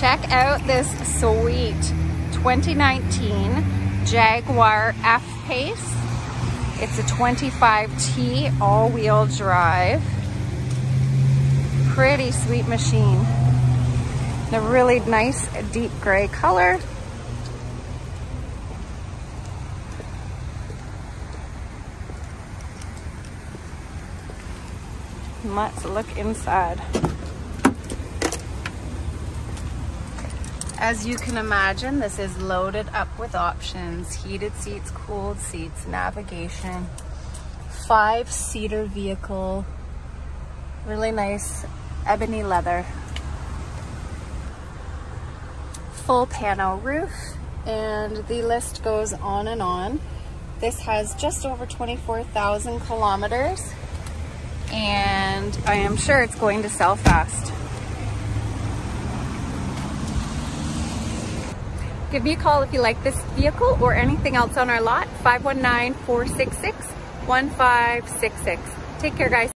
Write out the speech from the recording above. Check out this sweet 2019 Jaguar F-Pace. It's a 25T all-wheel drive. Pretty sweet machine. And a really nice deep gray color. Let's look inside. As you can imagine, this is loaded up with options: heated seats, cooled seats, navigation, 5-seater vehicle, really nice ebony leather, full pano roof, and the list goes on and on. This has just over 24,000 kilometers, and I am sure it's going to sell fast. Give me a call if you like this vehicle or anything else on our lot, 519-466-1566. Take care, guys.